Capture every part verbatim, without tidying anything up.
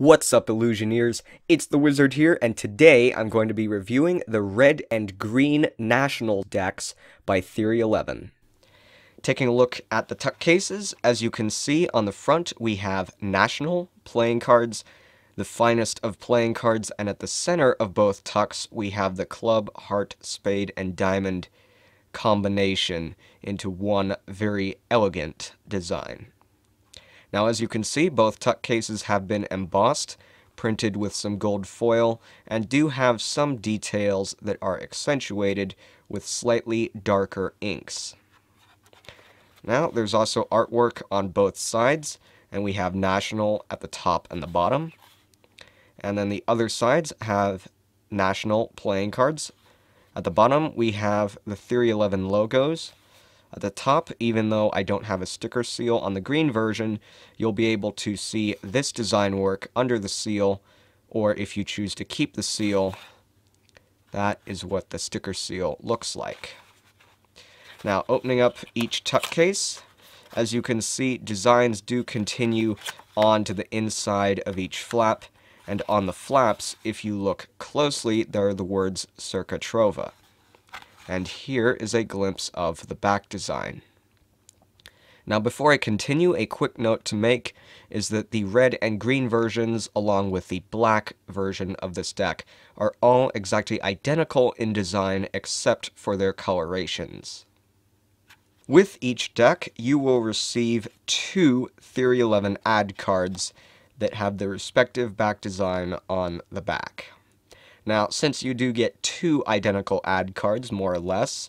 What's up, Illusioneers? It's the Wizard here, and today I'm going to be reviewing the Red and Green National decks by Theory eleven. Taking a look at the tuck cases, as you can see on the front we have National Playing Cards, the finest of playing cards, and at the center of both tucks we have the club, heart, spade, and diamond combination into one very elegant design. Now, as you can see, both tuck cases have been embossed, printed with some gold foil, and do have some details that are accentuated with slightly darker inks. Now, there's also artwork on both sides, and we have National at the top and the bottom. And then the other sides have National Playing Cards. At the bottom, we have the Theory eleven logos. At the top, even though I don't have a sticker seal on the green version, you'll be able to see this design work under the seal, or if you choose to keep the seal, that is what the sticker seal looks like. Now, opening up each tuck case, as you can see, designs do continue on to the inside of each flap, and on the flaps, if you look closely, there are the words Circa Trova. And here is a glimpse of the back design. Now, before I continue, a quick note to make is that the red and green versions, along with the black version of this deck, are all exactly identical in design except for their colorations. With each deck, you will receive two Theory eleven ad cards that have the respective back design on the back. Now, since you do get two identical ad cards, more or less,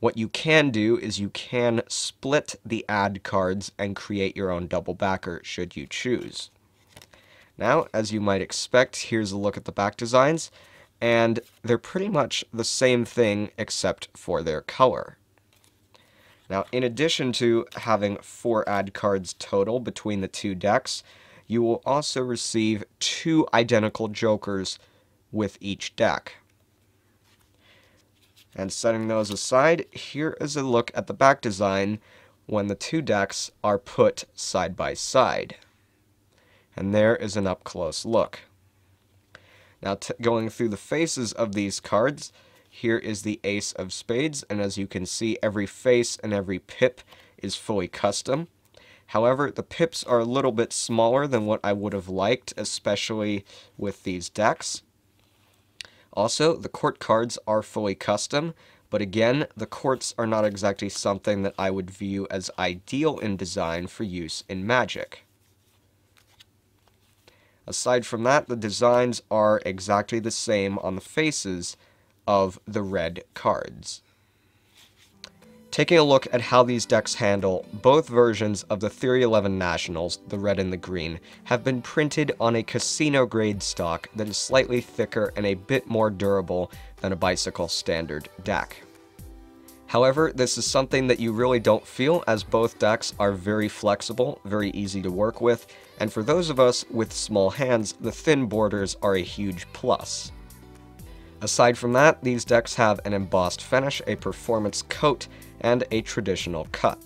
what you can do is you can split the ad cards and create your own double backer, should you choose. Now, as you might expect, here's a look at the back designs, and they're pretty much the same thing except for their color. Now, in addition to having four ad cards total between the two decks, you will also receive two identical jokers with each deck. And setting those aside, here is a look at the back design when the two decks are put side by side. And there is an up-close look. Now, going through the faces of these cards, here is the Ace of Spades, and as you can see, every face and every pip is fully custom. However, the pips are a little bit smaller than what I would have liked, especially with these decks. Also, the court cards are fully custom, but again, the courts are not exactly something that I would view as ideal in design for use in Magic. Aside from that, the designs are exactly the same on the faces of the red cards. Taking a look at how these decks handle, both versions of the Theory eleven Nationals, the red and the green, have been printed on a casino-grade stock that is slightly thicker and a bit more durable than a bicycle standard deck. However, this is something that you really don't feel, as both decks are very flexible, very easy to work with, and for those of us with small hands, the thin borders are a huge plus. Aside from that, these decks have an embossed finish, a performance coat, and a traditional cut.